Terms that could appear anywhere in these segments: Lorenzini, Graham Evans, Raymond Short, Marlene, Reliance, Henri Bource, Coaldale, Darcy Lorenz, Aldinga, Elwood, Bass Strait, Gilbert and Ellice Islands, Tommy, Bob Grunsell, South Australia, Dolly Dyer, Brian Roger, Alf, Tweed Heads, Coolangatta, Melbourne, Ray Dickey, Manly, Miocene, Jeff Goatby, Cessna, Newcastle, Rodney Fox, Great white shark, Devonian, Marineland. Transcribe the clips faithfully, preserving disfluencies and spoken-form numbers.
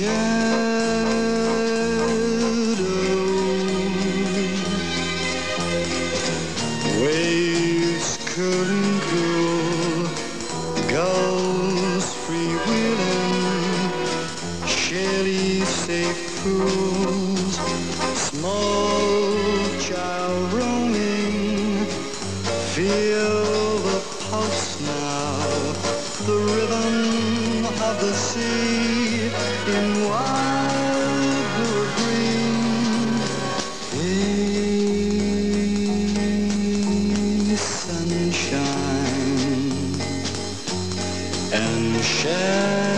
shadow. Waves couldn't cool gulls freewheeling, shelly safe pools, small child roaming. Feel the pulse now, the rhythm of the sea in wild blue green. Hey, sunshine and shadow.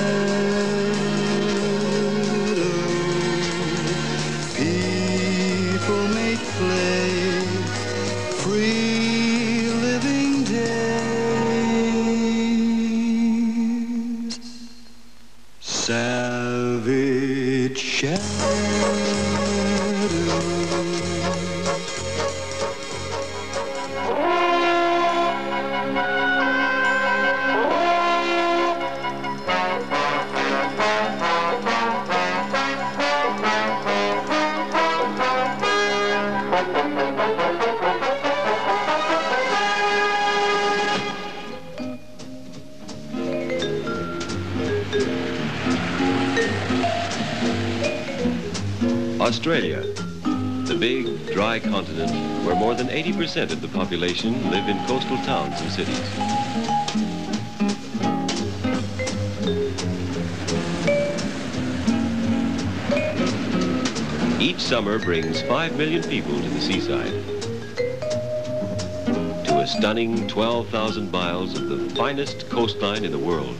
Australia, the big, dry continent where more than eighty percent of the population live in coastal towns and cities. Each summer brings five million people to the seaside, to a stunning twelve thousand miles of the finest coastline in the world,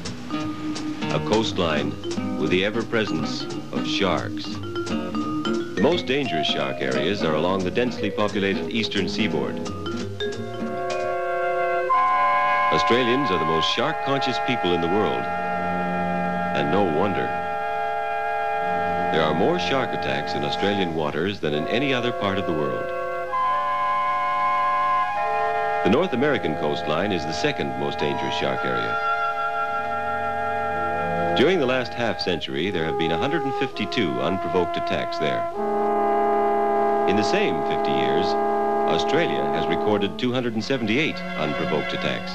a coastline with the ever-presence of sharks. The most dangerous shark areas are along the densely populated eastern seaboard. Australians are the most shark-conscious people in the world, and no wonder. There are more shark attacks in Australian waters than in any other part of the world. The North American coastline is the second most dangerous shark area. During the last half century, there have been one hundred fifty-two unprovoked attacks there. In the same fifty years, Australia has recorded two hundred seventy-eight unprovoked attacks.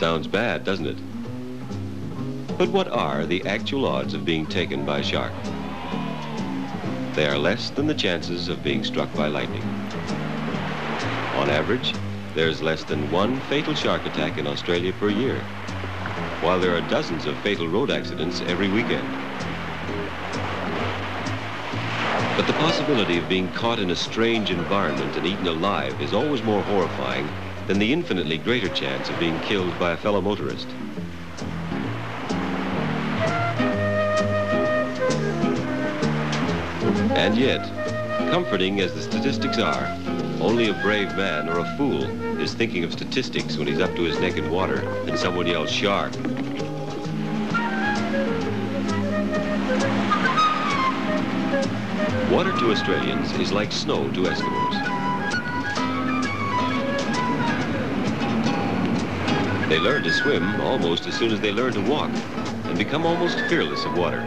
Sounds bad, doesn't it? But what are the actual odds of being taken by a shark? They are less than the chances of being struck by lightning. On average, there's less than one fatal shark attack in Australia per year, while there are dozens of fatal road accidents every weekend. But the possibility of being caught in a strange environment and eaten alive is always more horrifying than the infinitely greater chance of being killed by a fellow motorist. And yet, comforting as the statistics are, only a brave man or a fool is thinking of statistics when he's up to his neck in water and someone yells, "Shark!" Water to Australians is like snow to Eskimos. They learn to swim almost as soon as they learn to walk and become almost fearless of water.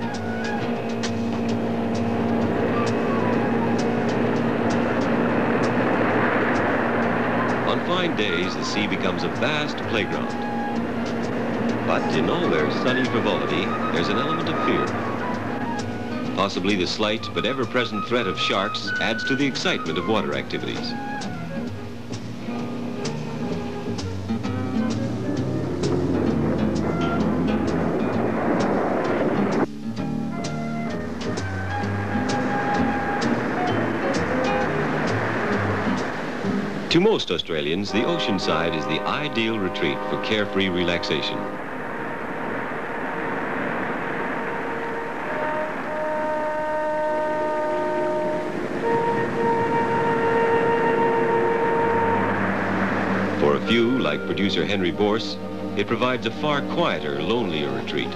On fine days, the sea becomes a vast playground. But in all their sunny frivolity, there's an element of fear. Possibly the slight but ever-present threat of sharks adds to the excitement of water activities. To most Australians, the ocean side is the ideal retreat for carefree relaxation. For a few, like producer Henri Bource, it provides a far quieter, lonelier retreat.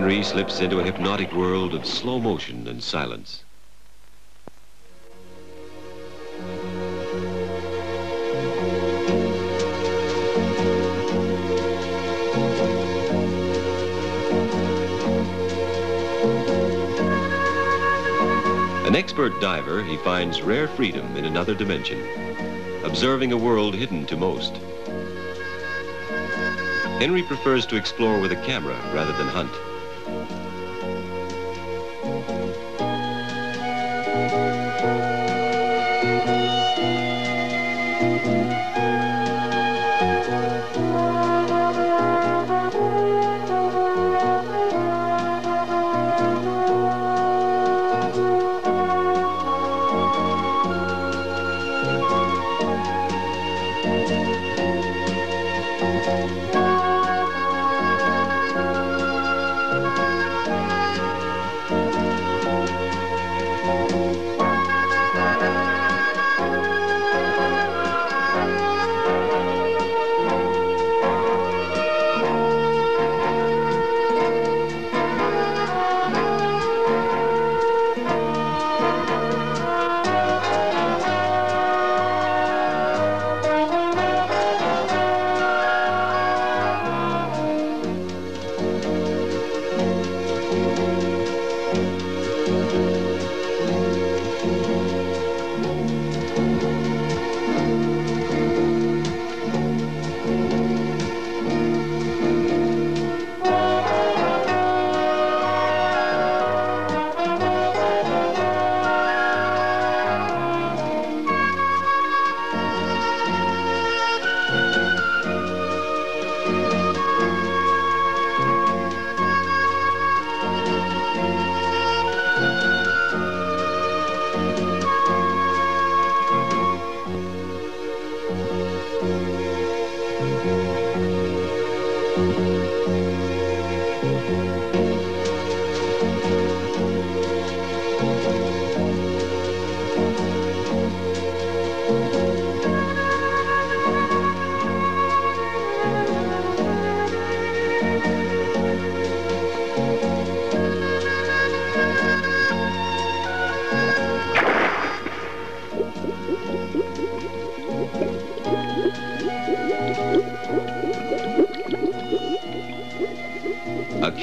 Henri slips into a hypnotic world of slow motion and silence. An expert diver, he finds rare freedom in another dimension, observing a world hidden to most. Henri prefers to explore with a camera rather than hunt.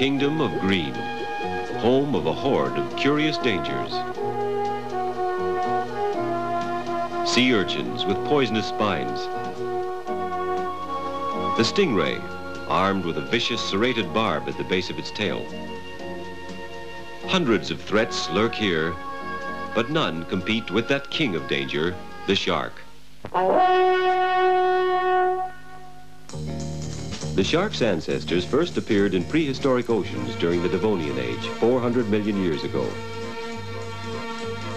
Kingdom of greed, home of a horde of curious dangers. Sea urchins with poisonous spines. The stingray, armed with a vicious serrated barb at the base of its tail. Hundreds of threats lurk here, but none compete with that king of danger, the shark. The shark's ancestors first appeared in prehistoric oceans during the Devonian Age, four hundred million years ago.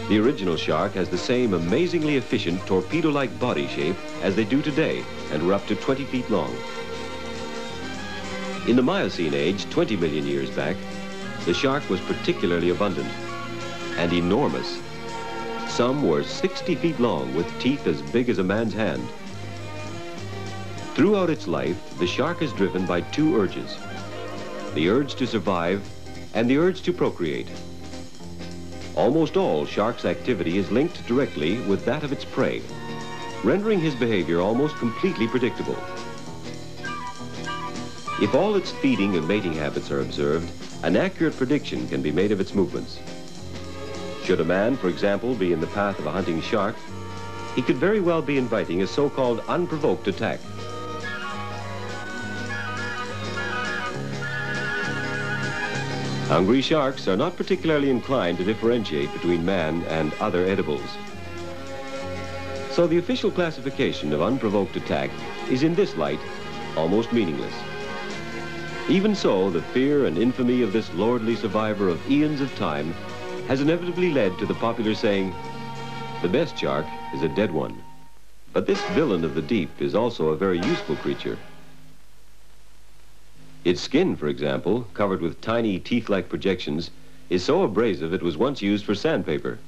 The original shark has the same amazingly efficient torpedo-like body shape as they do today and were up to twenty feet long. In the Miocene Age, twenty million years back, the shark was particularly abundant and enormous. Some were sixty feet long with teeth as big as a man's hand. Throughout its life, the shark is driven by two urges, the urge to survive and the urge to procreate. Almost all shark's activity is linked directly with that of its prey, rendering his behavior almost completely predictable. If all its feeding and mating habits are observed, an accurate prediction can be made of its movements. Should a man, for example, be in the path of a hunting shark, he could very well be inviting a so-called unprovoked attack. Hungry sharks are not particularly inclined to differentiate between man and other edibles. So the official classification of unprovoked attack is in this light almost meaningless. Even so, the fear and infamy of this lordly survivor of eons of time has inevitably led to the popular saying, "The best shark is a dead one." But this villain of the deep is also a very useful creature. Its skin, for example, covered with tiny teeth-like projections, is so abrasive it was once used for sandpaper.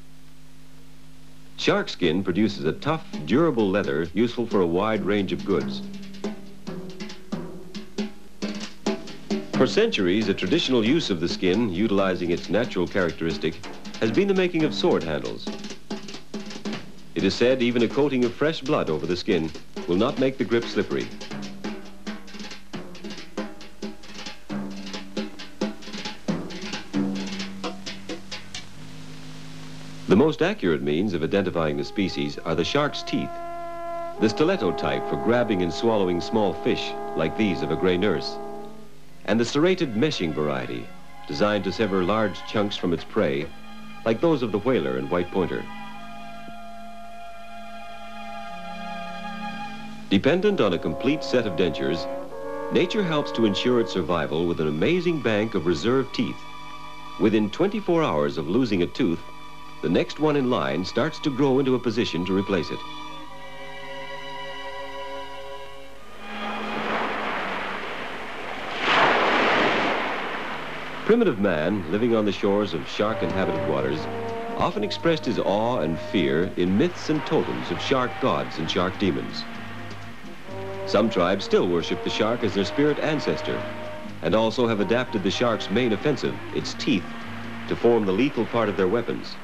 Shark skin produces a tough, durable leather useful for a wide range of goods. For centuries, a traditional use of the skin, utilizing its natural characteristic, has been the making of sword handles. It is said even a coating of fresh blood over the skin will not make the grip slippery. The most accurate means of identifying the species are the shark's teeth, the stiletto type for grabbing and swallowing small fish like these of a gray nurse, and the serrated meshing variety designed to sever large chunks from its prey like those of the whaler and white pointer. Dependent on a complete set of dentures, nature helps to ensure its survival with an amazing bank of reserve teeth. Within twenty-four hours of losing a tooth, the next one in line starts to grow into a position to replace it. Primitive man, living on the shores of shark-inhabited waters, often expressed his awe and fear in myths and totems of shark gods and shark demons. Some tribes still worship the shark as their spirit ancestor, and also have adapted the shark's main offensive, its teeth, to form the lethal part of their weapons.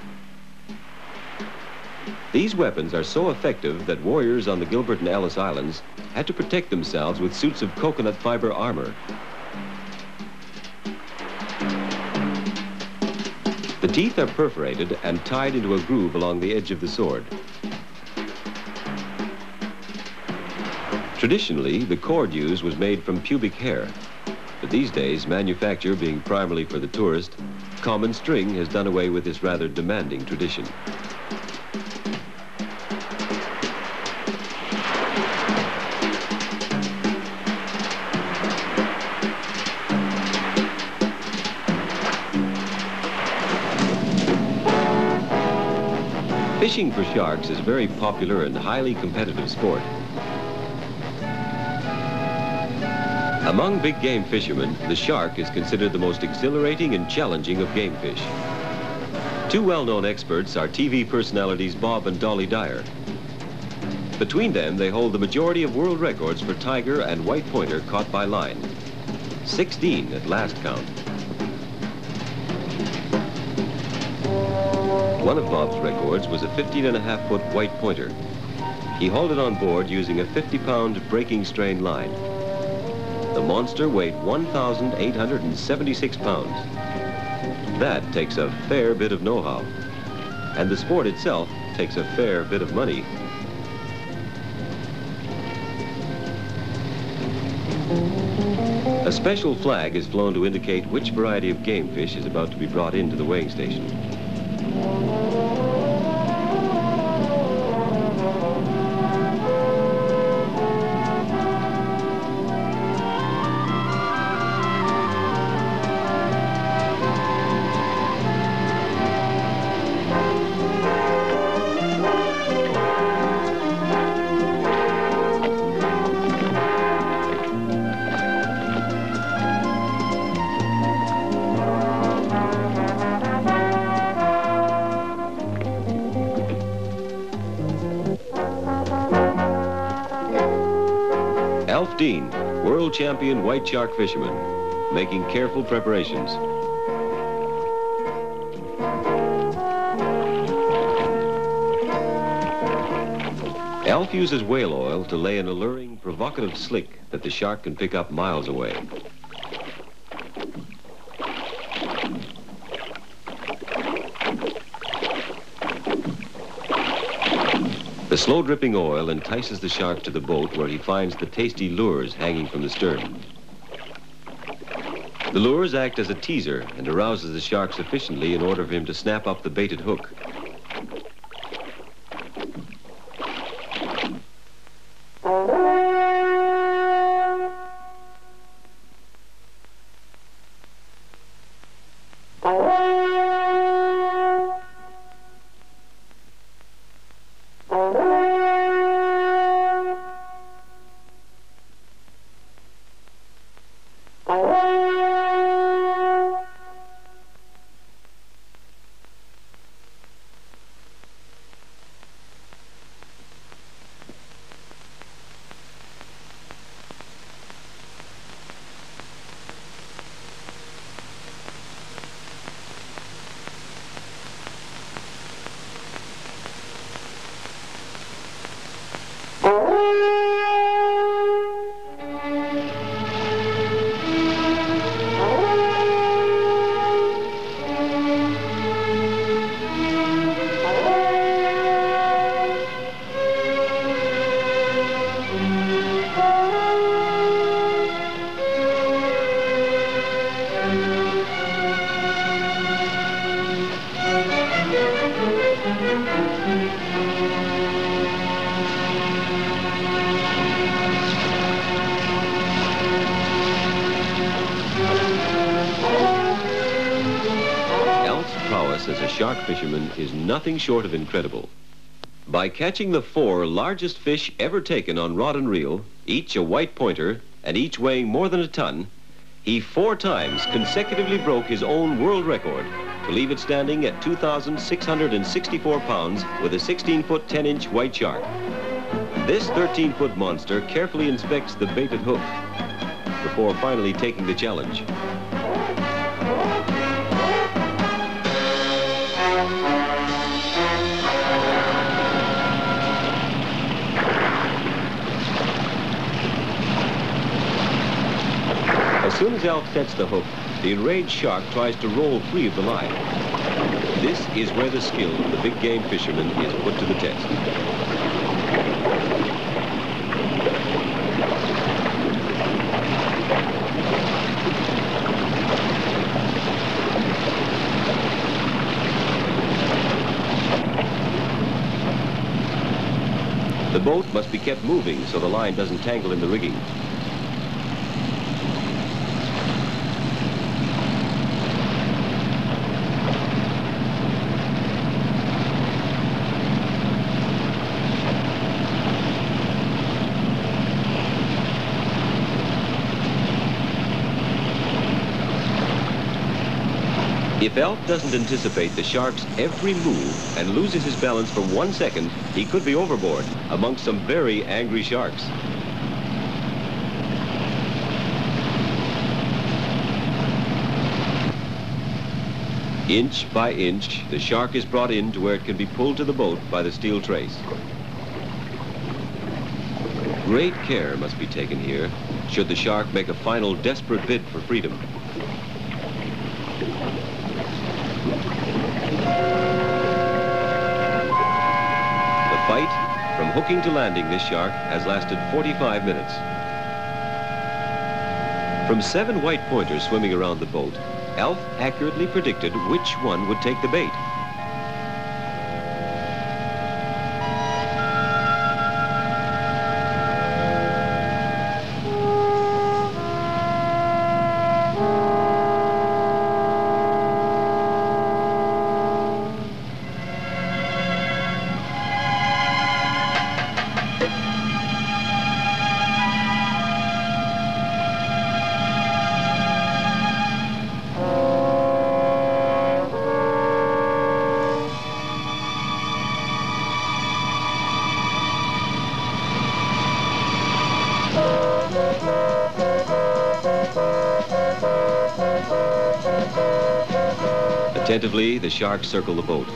These weapons are so effective that warriors on the Gilbert and Ellice Islands had to protect themselves with suits of coconut fiber armor. The teeth are perforated and tied into a groove along the edge of the sword. Traditionally, the cord used was made from pubic hair, but these days, manufacture being primarily for the tourist, common string has done away with this rather demanding tradition. Fishing for sharks is a very popular and highly competitive sport. Among big game fishermen, the shark is considered the most exhilarating and challenging of game fish. Two well-known experts are T V personalities Bob and Dolly Dyer. Between them, they hold the majority of world records for tiger and white pointer caught by line. sixteen at last count. One of Bob's records was a fifteen and a half foot white pointer. He hauled it on board using a fifty pound breaking strain line. The monster weighed one thousand eight hundred seventy-six pounds. That takes a fair bit of know-how. And the sport itself takes a fair bit of money. A special flag is flown to indicate which variety of game fish is about to be brought into the weighing station. Alf, world champion white shark fisherman, making careful preparations. Alf uses whale oil to lay an alluring, provocative slick that the shark can pick up miles away. The slow dripping oil entices the shark to the boat where he finds the tasty lures hanging from the stern. The lures act as a teaser and arouses the shark sufficiently in order for him to snap up the baited hook. prowess as a shark fisherman is nothing short of incredible. By catching the four largest fish ever taken on rod and reel, each a white pointer and each weighing more than a ton, he four times consecutively broke his own world record to leave it standing at two thousand six hundred sixty-four pounds with a sixteen foot ten inch white shark. This thirteen foot monster carefully inspects the baited hook before finally taking the challenge. As soon as Alf sets the hook, the enraged shark tries to roll free of the line. This is where the skill of the big game fisherman is put to the test. The boat must be kept moving so the line doesn't tangle in the rigging. If Alf doesn't anticipate the shark's every move and loses his balance for one second, he could be overboard amongst some very angry sharks. Inch by inch, the shark is brought in to where it can be pulled to the boat by the steel trace. Great care must be taken here should the shark make a final desperate bid for freedom. From hooking to landing, this shark has lasted forty-five minutes. From seven white pointers swimming around the boat, Alf accurately predicted which one would take the bait. Attentively, the sharks circle the boat.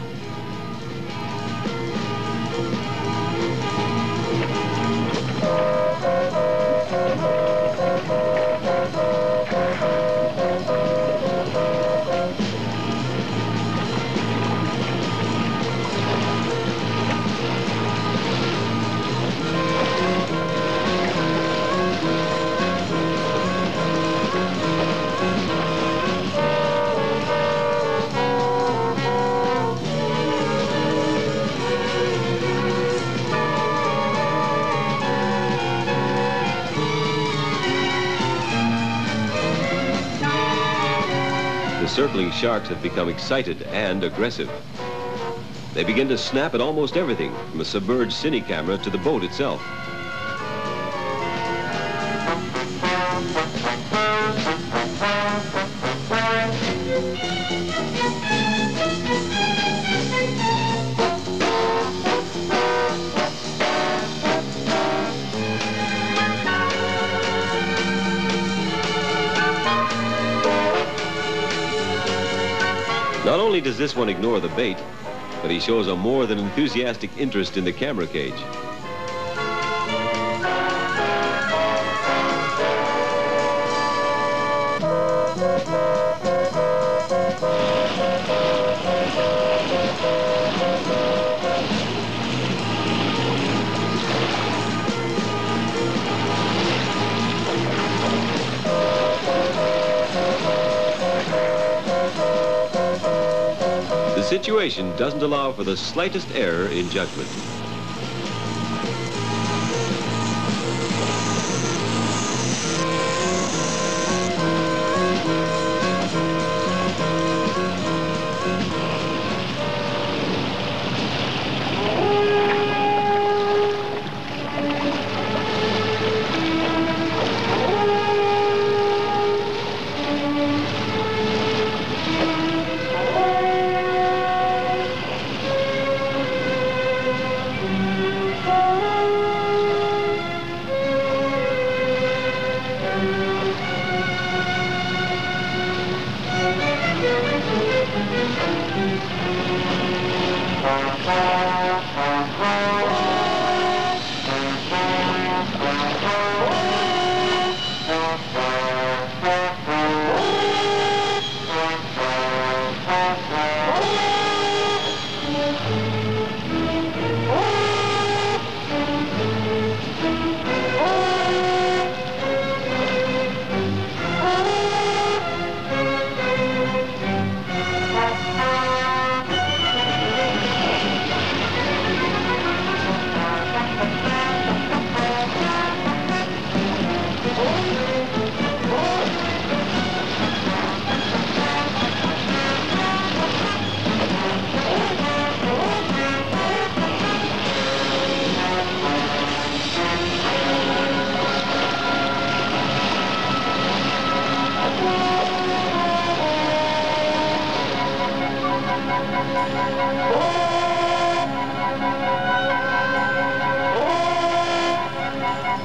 Circling sharks have become excited and aggressive. They begin to snap at almost everything, from a submerged cine camera to the boat itself. Does this one ignore the bait, but he shows a more than enthusiastic interest in the camera cage. The situation doesn't allow for the slightest error in judgment.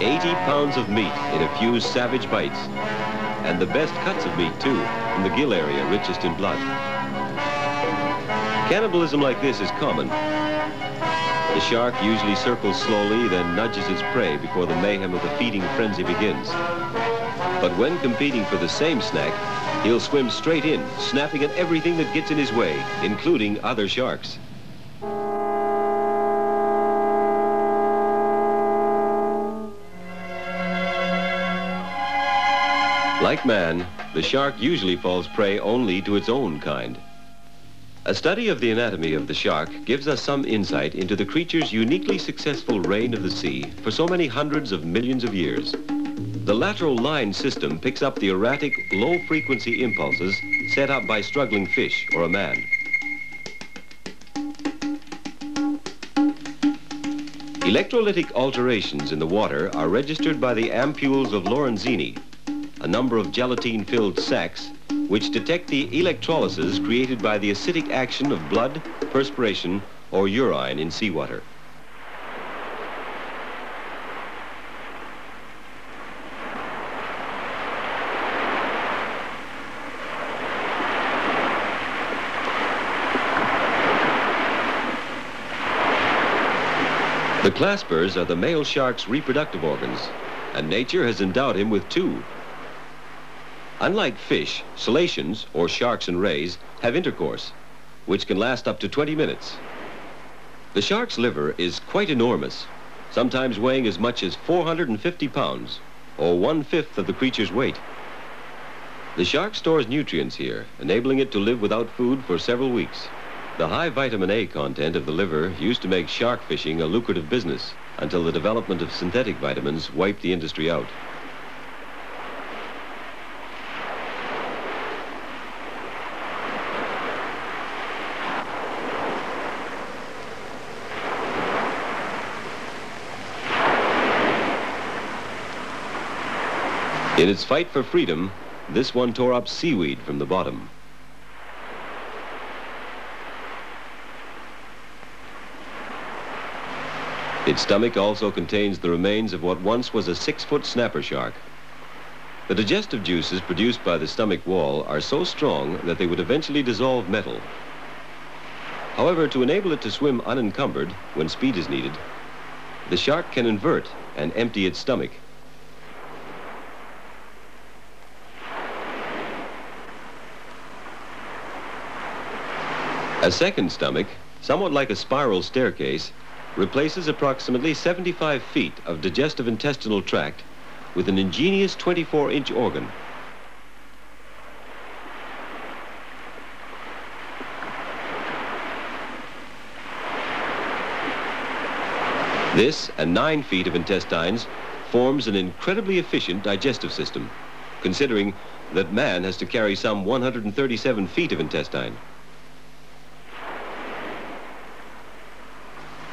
eighty pounds of meat in a few savage bites, and the best cuts of meat too, from the gill area richest in blood. Cannibalism like this is common. The shark usually circles slowly, then nudges its prey before the mayhem of the feeding frenzy begins. But when competing for the same snack, he'll swim straight in, snapping at everything that gets in his way, including other sharks. Like man, the shark usually falls prey only to its own kind. A study of the anatomy of the shark gives us some insight into the creature's uniquely successful reign of the sea for so many hundreds of millions of years. The lateral line system picks up the erratic, low-frequency impulses set up by struggling fish or a man. Electrolytic alterations in the water are registered by the ampules of Lorenzini, a number of gelatine-filled sacs which detect the electrolyses created by the acidic action of blood, perspiration, or urine in seawater. The claspers are the male shark's reproductive organs, and nature has endowed him with two. Unlike fish, cetaceans, or sharks and rays, have intercourse, which can last up to twenty minutes. The shark's liver is quite enormous, sometimes weighing as much as four hundred fifty pounds, or one-fifth of the creature's weight. The shark stores nutrients here, enabling it to live without food for several weeks. The high vitamin A content of the liver used to make shark fishing a lucrative business until the development of synthetic vitamins wiped the industry out. In its fight for freedom, this one tore up seaweed from the bottom. Its stomach also contains the remains of what once was a six-foot snapper shark. The digestive juices produced by the stomach wall are so strong that they would eventually dissolve metal. However, to enable it to swim unencumbered when speed is needed, the shark can invert and empty its stomach. A second stomach, somewhat like a spiral staircase, replaces approximately seventy-five feet of digestive intestinal tract with an ingenious twenty-four inch organ. This and nine feet of intestines forms an incredibly efficient digestive system, considering that man has to carry some one hundred thirty-seven feet of intestine.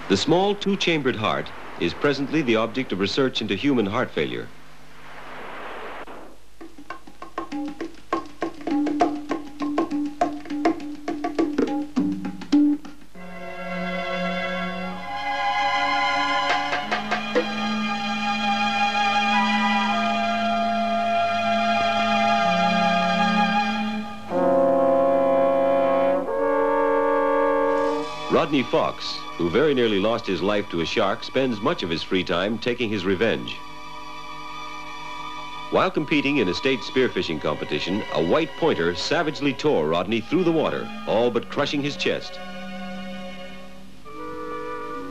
The small two-chambered heart is presently the object of research into human heart failure. Rodney Fox, who very nearly lost his life to a shark, spends much of his free time taking his revenge. While competing in a state spearfishing competition, a white pointer savagely tore Rodney through the water, all but crushing his chest.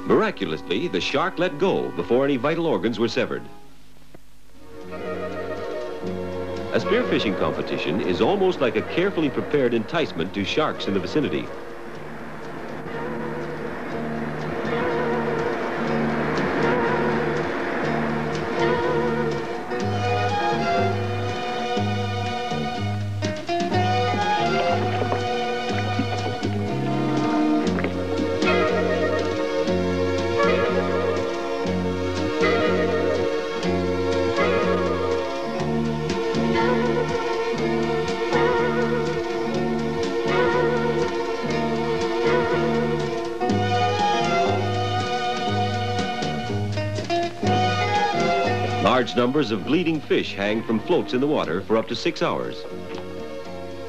Miraculously, the shark let go before any vital organs were severed. A spearfishing competition is almost like a carefully prepared enticement to sharks in the vicinity. Large numbers of bleeding fish hang from floats in the water for up to six hours.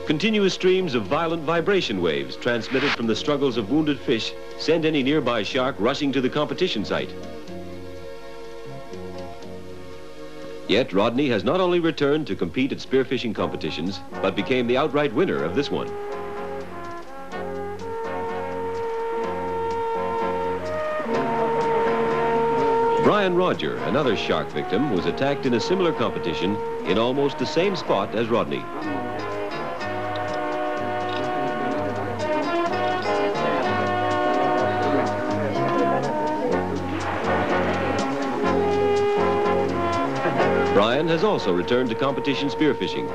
Continuous streams of violent vibration waves transmitted from the struggles of wounded fish send any nearby shark rushing to the competition site. Yet Rodney has not only returned to compete at spearfishing competitions, but became the outright winner of this one. Brian Roger, another shark victim, was attacked in a similar competition in almost the same spot as Rodney. Brian has also returned to competition spearfishing,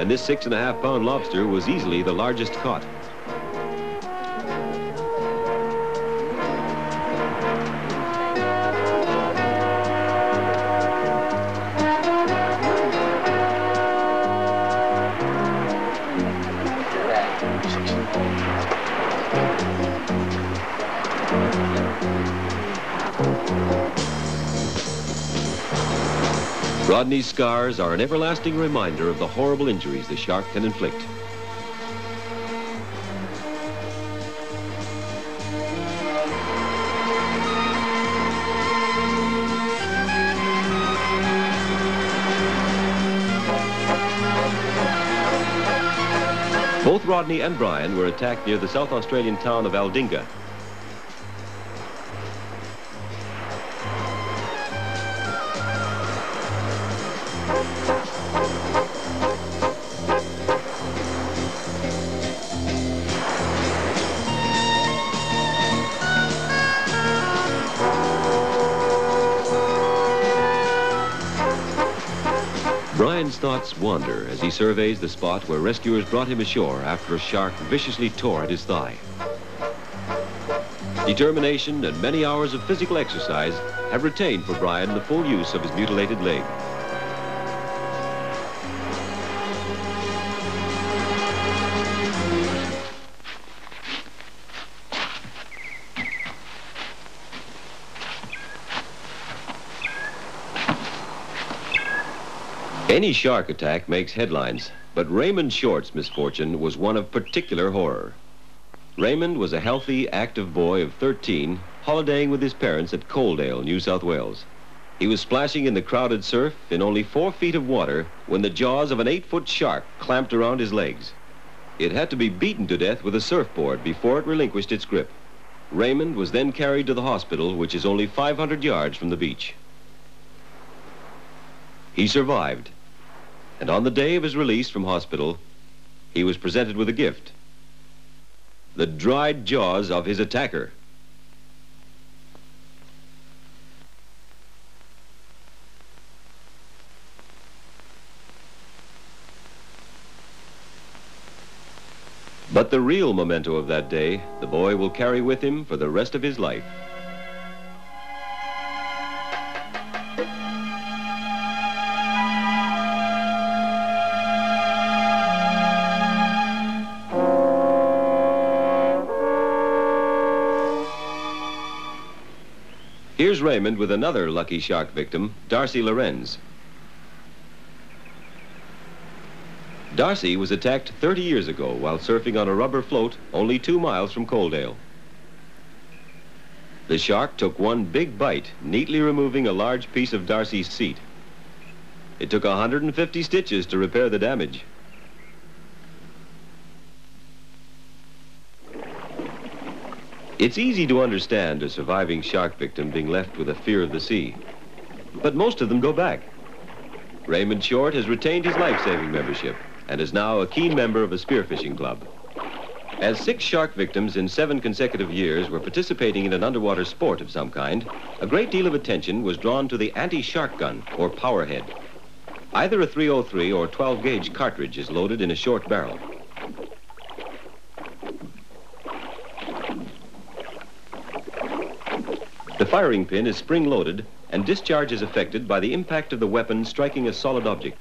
and this six and a half pound lobster was easily the largest caught. Rodney's scars are an everlasting reminder of the horrible injuries the shark can inflict. Both Rodney and Brian were attacked near the South Australian town of Aldinga. Brian's thoughts wander as he surveys the spot where rescuers brought him ashore after a shark viciously tore at his thigh. Determination and many hours of physical exercise have retained for Brian the full use of his mutilated leg. Any shark attack makes headlines, but Raymond Short's misfortune was one of particular horror. Raymond was a healthy, active boy of thirteen, holidaying with his parents at Coaldale, New South Wales. He was splashing in the crowded surf in only four feet of water when the jaws of an eight-foot shark clamped around his legs. It had to be beaten to death with a surfboard before it relinquished its grip. Raymond was then carried to the hospital, which is only five hundred yards from the beach. He survived. And on the day of his release from hospital, he was presented with a gift. The dried jaws of his attacker. But the real memento of that day, the boy will carry with him for the rest of his life. Here's Raymond with another lucky shark victim, Darcy Lorenz. Darcy was attacked thirty years ago while surfing on a rubber float only two miles from Coaldale. The shark took one big bite, neatly removing a large piece of Darcy's seat. It took one hundred fifty stitches to repair the damage. It's easy to understand a surviving shark victim being left with a fear of the sea, but most of them go back. Raymond Short has retained his life-saving membership and is now a keen member of a spearfishing club. As six shark victims in seven consecutive years were participating in an underwater sport of some kind, a great deal of attention was drawn to the anti-shark gun, or powerhead. Either a three oh three or twelve gauge cartridge is loaded in a short barrel. The firing pin is spring-loaded, and discharge is affected by the impact of the weapon striking a solid object.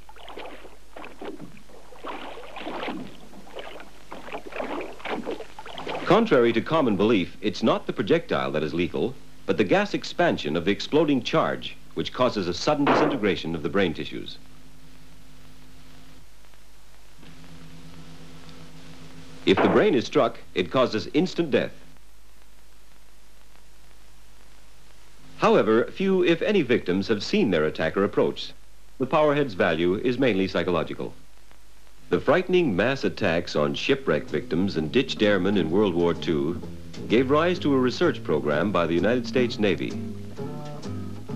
Contrary to common belief, it's not the projectile that is lethal, but the gas expansion of the exploding charge, which causes a sudden disintegration of the brain tissues. If the brain is struck, it causes instant death. However, few, if any, victims have seen their attacker approach. The powerhead's value is mainly psychological. The frightening mass attacks on shipwreck victims and ditched airmen in World War Two gave rise to a research program by the United States Navy.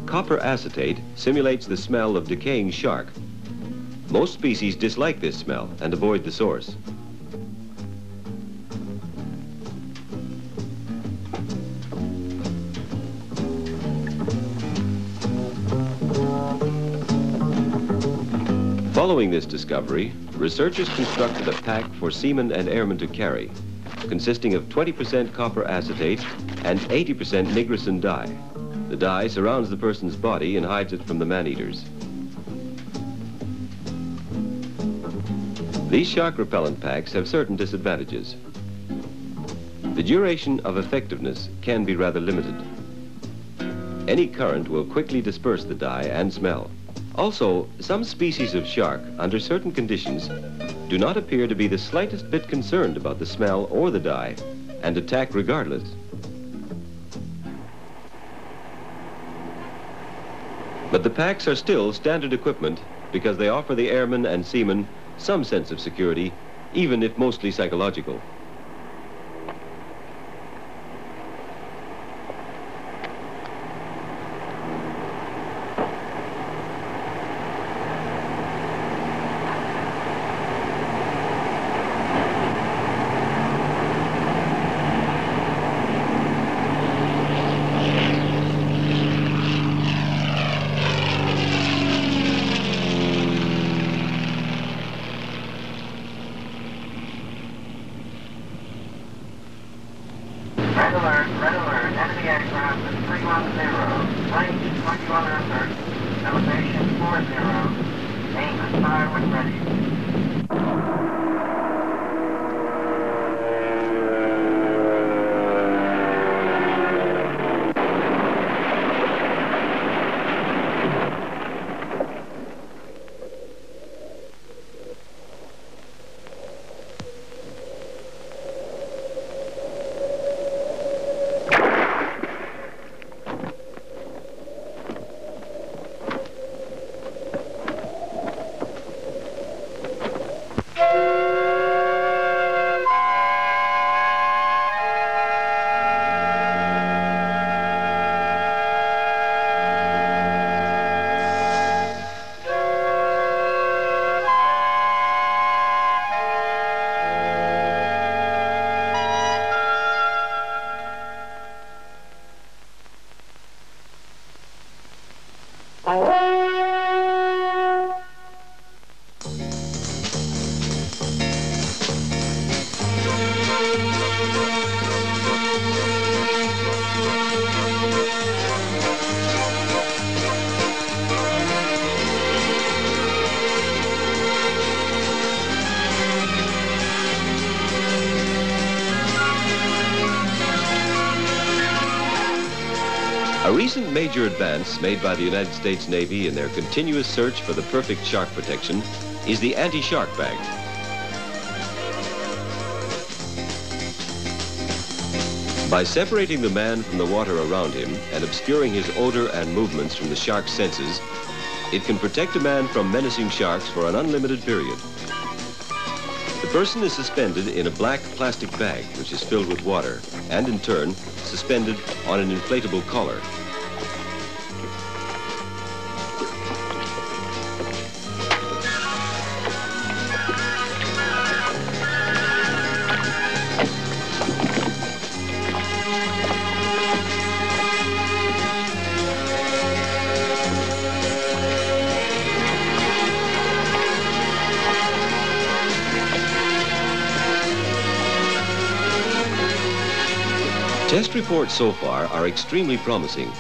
Copper acetate simulates the smell of decaying shark. Most species dislike this smell and avoid the source. Following this discovery, researchers constructed a pack for seamen and airmen to carry, consisting of twenty percent copper acetate and eighty percent nigrosin dye. The dye surrounds the person's body and hides it from the man-eaters. These shark repellent packs have certain disadvantages. The duration of effectiveness can be rather limited. Any current will quickly disperse the dye and smell. Also, some species of shark, under certain conditions, do not appear to be the slightest bit concerned about the smell or the dye, and attack regardless. But the packs are still standard equipment because they offer the airmen and seamen some sense of security, even if mostly psychological. A recent major advance made by the United States Navy in their continuous search for the perfect shark protection is the anti-shark bag. By separating the man from the water around him and obscuring his odor and movements from the shark's senses, it can protect a man from menacing sharks for an unlimited period. The person is suspended in a black plastic bag, which is filled with water, and in turn, suspended on an inflatable collar. Test reports so far are extremely promising.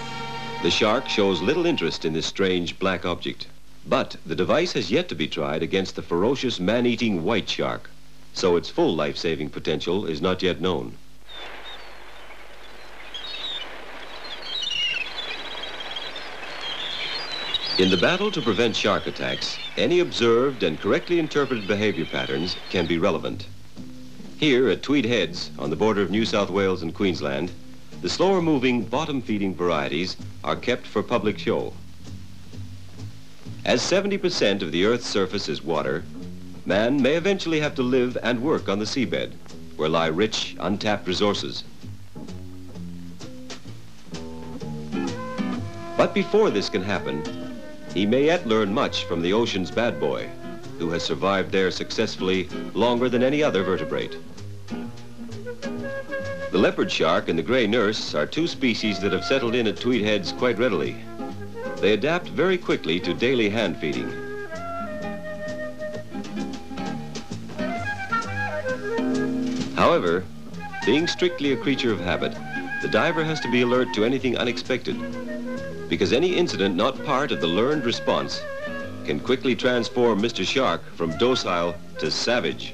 The shark shows little interest in this strange black object, but the device has yet to be tried against the ferocious man-eating white shark, so its full life-saving potential is not yet known. In the battle to prevent shark attacks, any observed and correctly interpreted behavior patterns can be relevant. Here at Tweed Heads, on the border of New South Wales and Queensland, the slower-moving, bottom-feeding varieties are kept for public show. As seventy percent of the Earth's surface is water, man may eventually have to live and work on the seabed, where lie rich, untapped resources. But before this can happen, he may yet learn much from the ocean's bad boy, who has survived there successfully longer than any other vertebrate. The leopard shark and the gray nurse are two species that have settled in at Tweed Heads quite readily. They adapt very quickly to daily hand feeding. However, being strictly a creature of habit, the diver has to be alert to anything unexpected, because any incident not part of the learned response can quickly transform Mister Shark from docile to savage.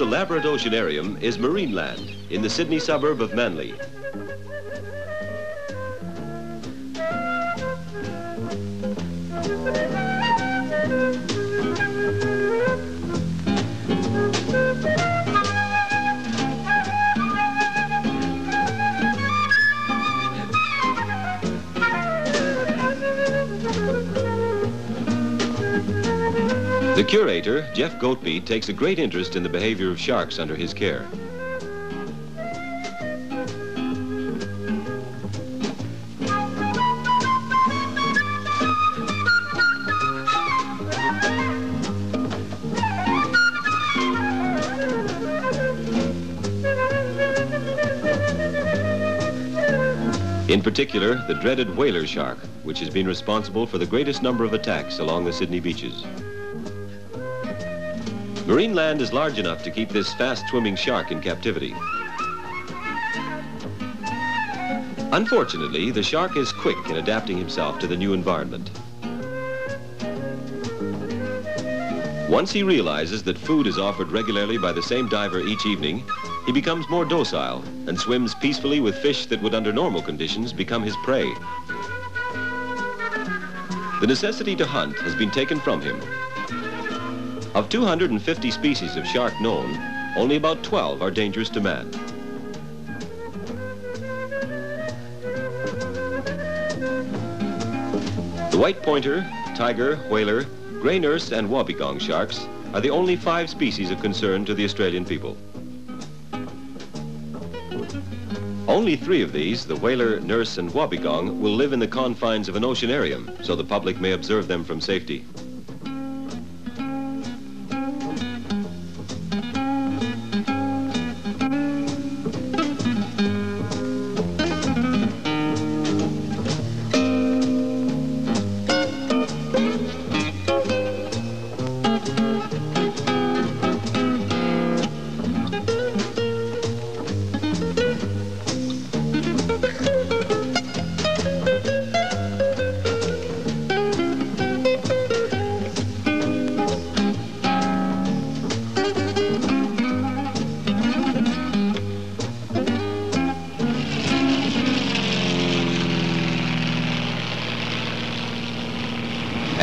The elaborate oceanarium is Marineland in the Sydney suburb of Manly. The curator, Jeff Goatby, takes a great interest in the behavior of sharks under his care. In particular, the dreaded whaler shark, which has been responsible for the greatest number of attacks along the Sydney beaches. Marineland is large enough to keep this fast-swimming shark in captivity. Unfortunately, the shark is quick in adapting himself to the new environment. Once he realizes that food is offered regularly by the same diver each evening, he becomes more docile and swims peacefully with fish that would, under normal conditions, become his prey. The necessity to hunt has been taken from him. Of two hundred fifty species of shark known, only about twelve are dangerous to man. The white pointer, tiger, whaler, grey nurse, and wobegong sharks are the only five species of concern to the Australian people. Only three of these, the whaler, nurse, and wobegong, will live in the confines of an oceanarium, so the public may observe them from safety.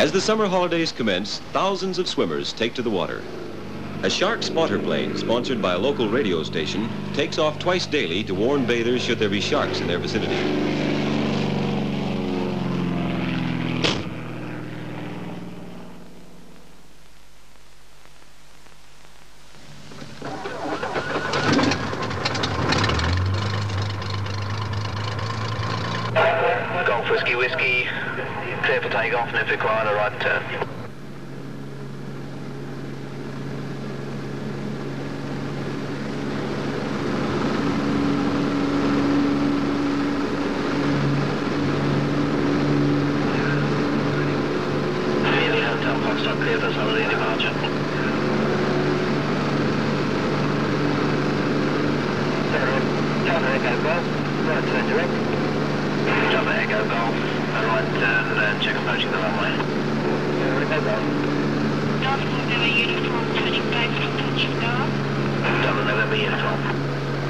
As the summer holidays commence, thousands of swimmers take to the water. A shark spotter plane, sponsored by a local radio station, takes off twice daily to warn bathers should there be sharks in their vicinity. Golf Whiskey Whiskey, clear for takeoff and if required a right turn.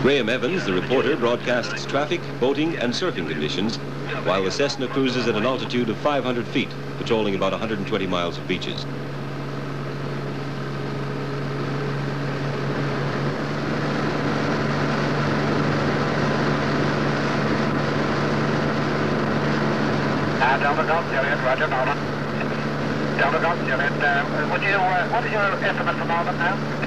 Graham Evans, the reporter, broadcasts traffic, boating and surfing conditions, while the Cessna cruises at an altitude of five hundred feet, patrolling about one hundred twenty miles of beaches. Would you, uh, what is your estimate for Melbourne now?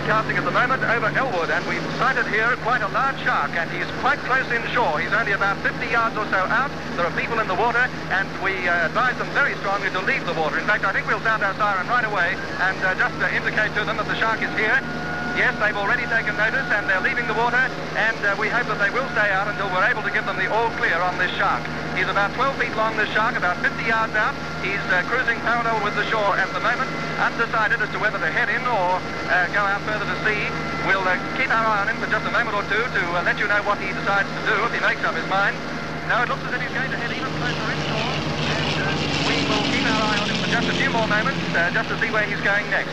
Broadcasting at the moment over Elwood, and we've sighted here quite a large shark, and he's quite close inshore. He's only about fifty yards or so out. There are people in the water, and we uh, advise them very strongly to leave the water. In fact, I think we'll sound our siren right away and uh, just uh, indicate to them that the shark is here. Yes, they've already taken notice, and they're leaving the water, and uh, we hope that they will stay out until we're able to give them the all clear on this shark. He's about twelve feet long, this shark, about fifty yards out. He's uh, cruising parallel with the shore at the moment, undecided as to whether to head in or uh, go out further to sea. We'll uh, keep our eye on him for just a moment or two to uh, let you know what he decides to do if he makes up his mind. Now it looks as if he's going to head even closer inshore, and uh, we will keep our eye on him for just a few more moments, uh, just to see where he's going next.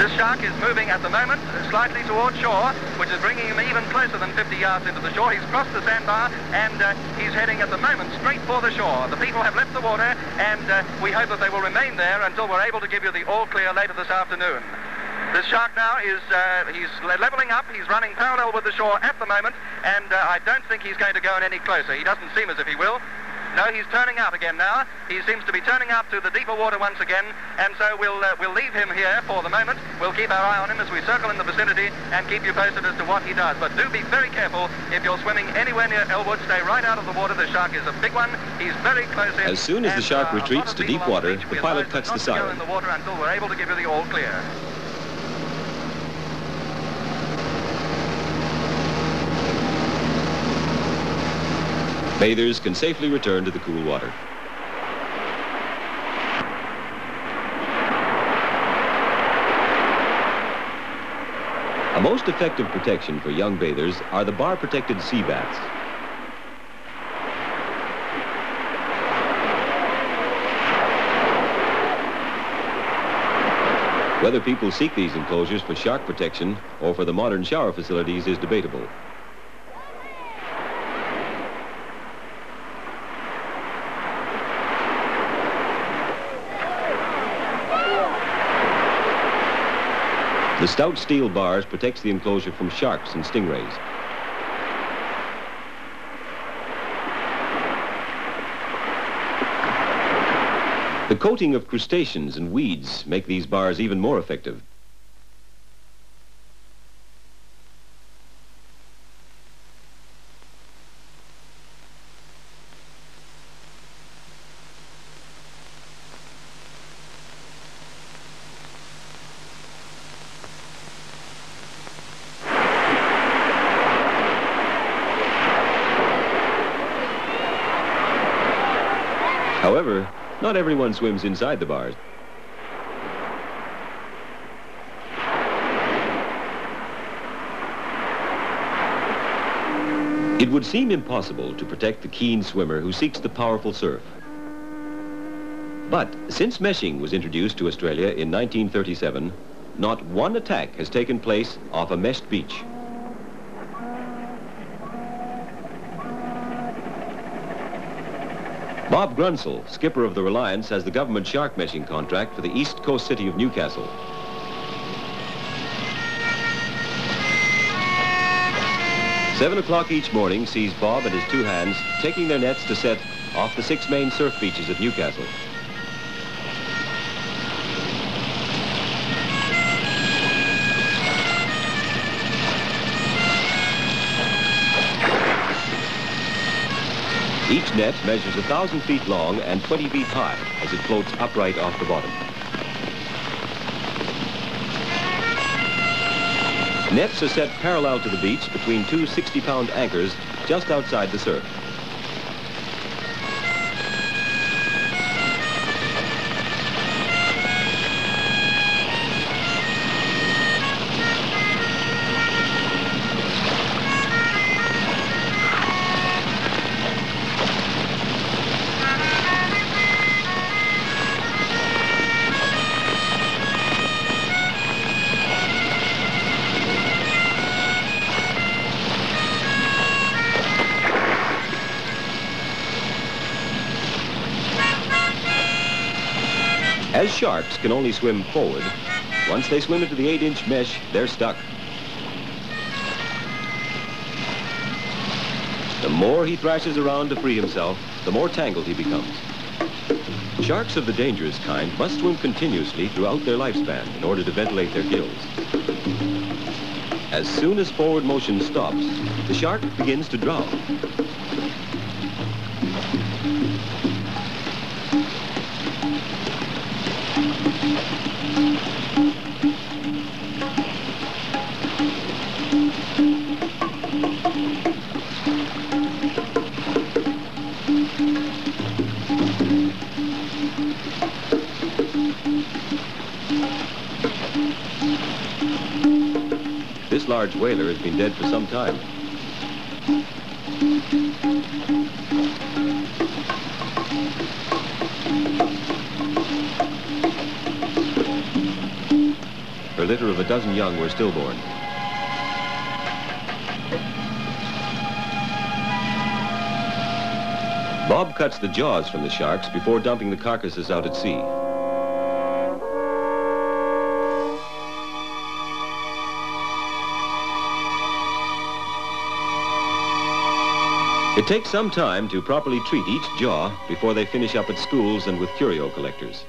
This shark is moving at the moment slightly toward shore, which is bringing him even closer than fifty yards into the shore. He's crossed the sandbar, and uh, he's heading at the moment straight for the shore. The people have left the water, and uh, we hope that they will remain there until we're able to give you the all clear later this afternoon. This shark now is uh, he's levelling up. He's running parallel with the shore at the moment, and uh, I don't think he's going to go in any closer. He doesn't seem as if he will. No, he's turning out again now. He seems to be turning out to the deeper water once again, and so we'll uh, we'll leave him here for the moment. We'll keep our eye on him as we circle in the vicinity and keep you posted as to what he does. But do be very careful if you're swimming anywhere near Elwood. Stay right out of the water. The shark is a big one. He's very close in. As soon as the shark retreats to deep water, the pilot cuts the siren. We'll advise not to go in the water until we're able to give you the all clear. Bathers can safely return to the cool water. A most effective protection for young bathers are the bar-protected sea baths. Whether people seek these enclosures for shark protection or for the modern shower facilities is debatable. The stout steel bars protects the enclosure from sharks and stingrays. The coating of crustaceans and weeds make these bars even more effective. However, not everyone swims inside the bars. It would seem impossible to protect the keen swimmer who seeks the powerful surf. But since meshing was introduced to Australia in nineteen thirty-seven, not one attack has taken place off a meshed beach. Bob Grunsell, skipper of the Reliance, has the government shark meshing contract for the east coast city of Newcastle. Seven o'clock each morning sees Bob and his two hands taking their nets to set off the six main surf beaches of Newcastle. Each net measures a thousand feet long and twenty feet high as it floats upright off the bottom. Nets are set parallel to the beach between two sixty-pound anchors just outside the surf. As sharks can only swim forward, once they swim into the eight-inch mesh, they're stuck. The more he thrashes around to free himself, the more tangled he becomes. Sharks of the dangerous kind must swim continuously throughout their lifespan in order to ventilate their gills. As soon as forward motion stops, the shark begins to drown. This large whaler has been dead for some time. Her litter of a dozen young were stillborn. Bob cuts the jaws from the sharks before dumping the carcasses out at sea. It takes some time to properly treat each jaw before they finish up at schools and with curio collectors.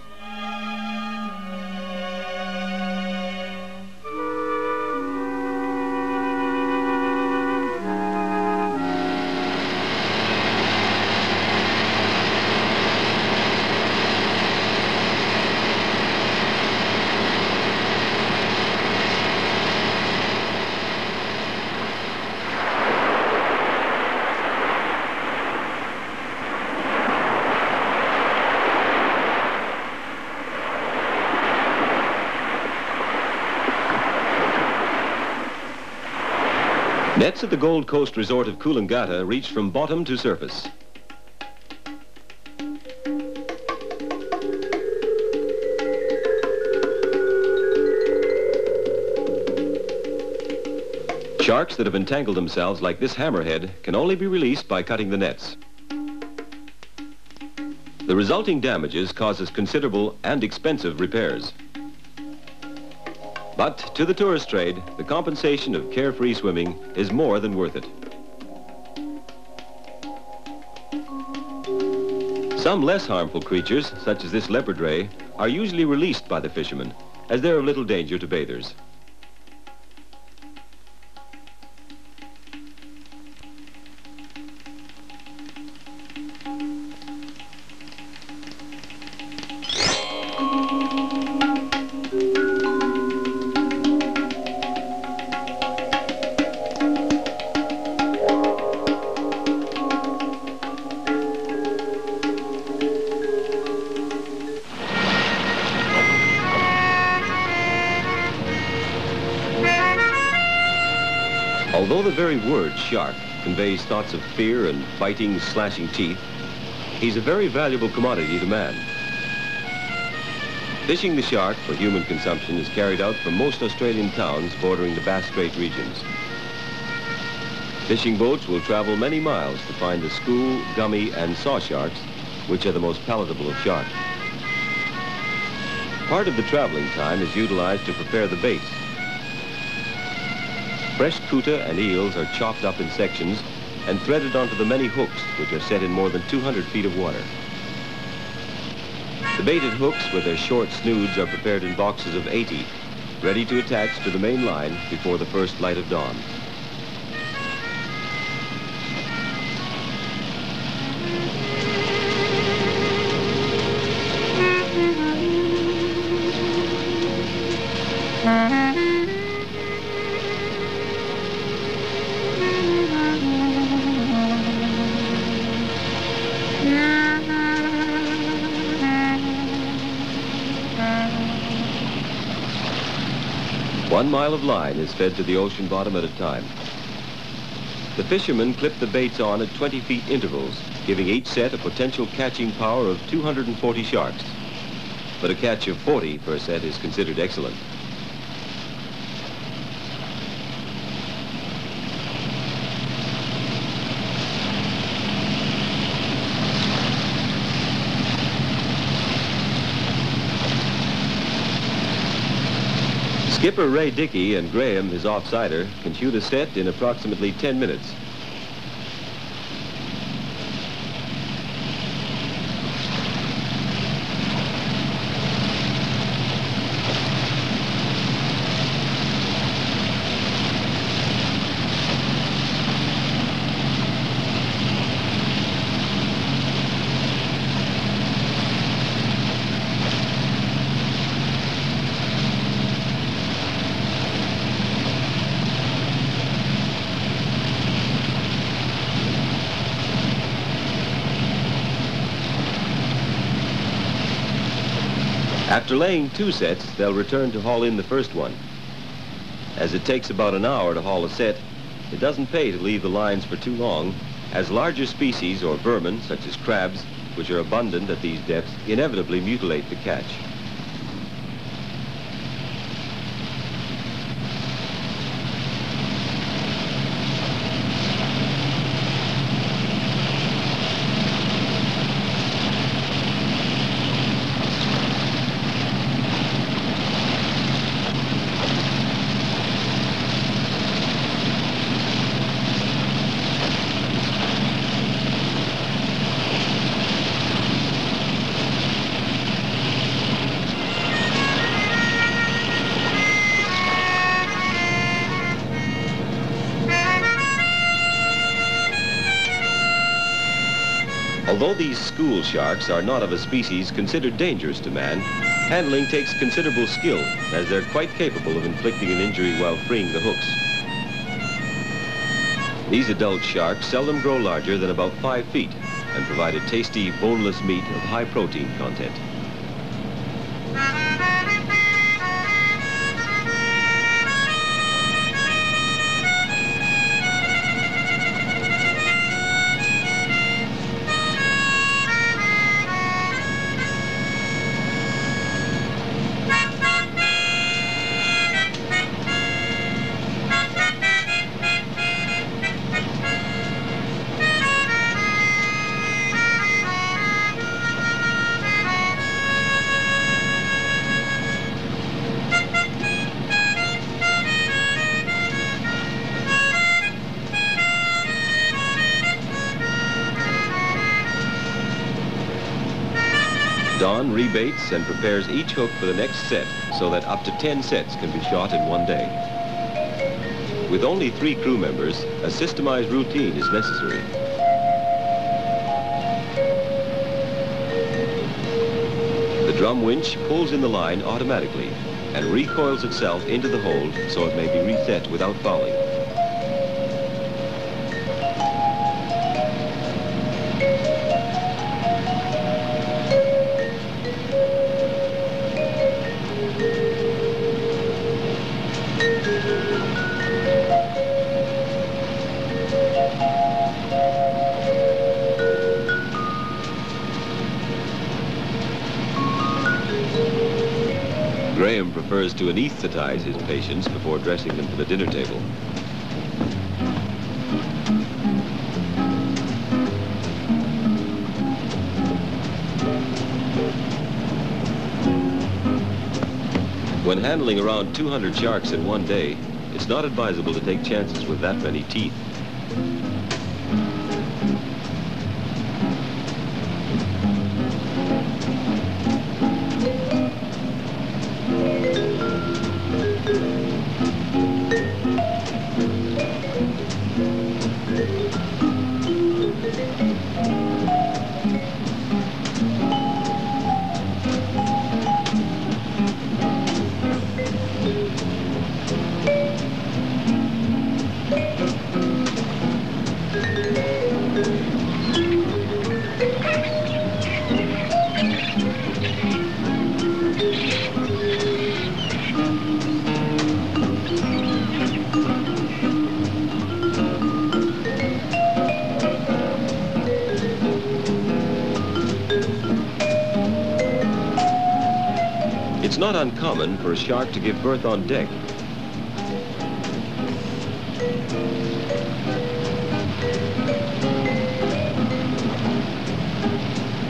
Nets at the Gold Coast resort of Coolangatta reach from bottom to surface. Sharks that have entangled themselves like this hammerhead can only be released by cutting the nets. The resulting damages causes considerable and expensive repairs. But to the tourist trade, the compensation of carefree swimming is more than worth it. Some less harmful creatures, such as this leopard ray, are usually released by the fishermen, as they're of little danger to bathers. Although the very word shark conveys thoughts of fear and biting, slashing teeth, he's a very valuable commodity to man. Fishing the shark for human consumption is carried out from most Australian towns bordering the Bass Strait regions. Fishing boats will travel many miles to find the school, gummy, and saw sharks, which are the most palatable of sharks. Part of the traveling time is utilized to prepare the baits. Fresh cooter and eels are chopped up in sections and threaded onto the many hooks, which are set in more than two hundred feet of water. The baited hooks with their short snoods are prepared in boxes of eighty, ready to attach to the main line before the first light of dawn. One mile of line is fed to the ocean bottom at a time. The fishermen clip the baits on at twenty feet intervals, giving each set a potential catching power of two hundred forty sharks. But a catch of forty per set is considered excellent. Skipper Ray Dickey and Graham, his offsider, can shoot a set in approximately ten minutes. After laying two sets, they'll return to haul in the first one. As it takes about an hour to haul a set, it doesn't pay to leave the lines for too long, as larger species or vermin, such as crabs, which are abundant at these depths, inevitably mutilate the catch. Although these school sharks are not of a species considered dangerous to man, handling takes considerable skill, as they're quite capable of inflicting an injury while freeing the hooks. These adult sharks seldom grow larger than about five feet and provide a tasty, boneless meat of high protein content. Don rebaits and prepares each hook for the next set, so that up to ten sets can be shot in one day. With only three crew members, a systemized routine is necessary. The drum winch pulls in the line automatically and recoils itself into the hold so it may be reset without fouling. prefers to anesthetize his patients before dressing them for the dinner table. When handling around two hundred sharks in one day, it's not advisable to take chances with that many teeth. It's not uncommon for a shark to give birth on deck.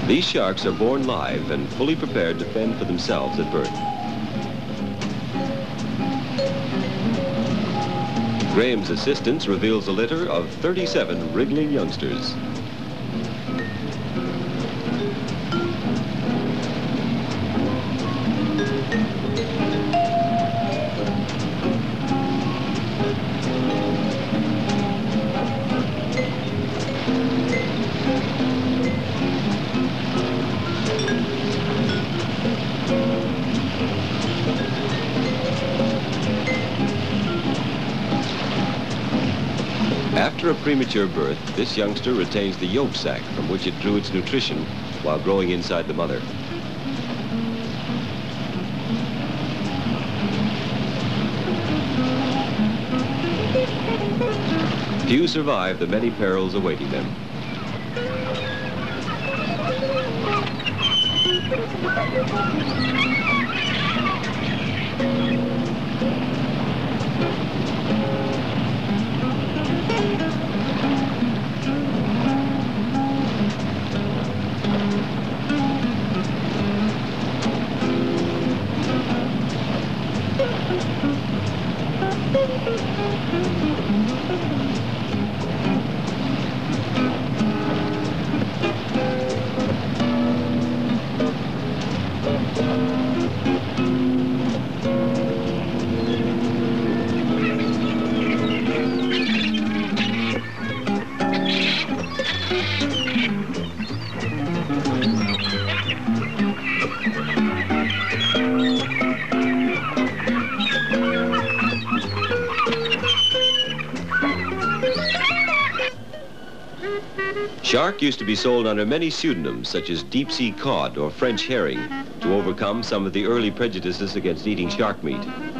These sharks are born live and fully prepared to fend for themselves at birth. Graham's assistance reveals a litter of thirty-seven wriggling youngsters. After a premature birth, this youngster retains the yolk sac from which it drew its nutrition while growing inside the mother. Few survive the many perils awaiting them. Shark used to be sold under many pseudonyms, such as deep-sea cod or French herring, to overcome some of the early prejudices against eating shark meat.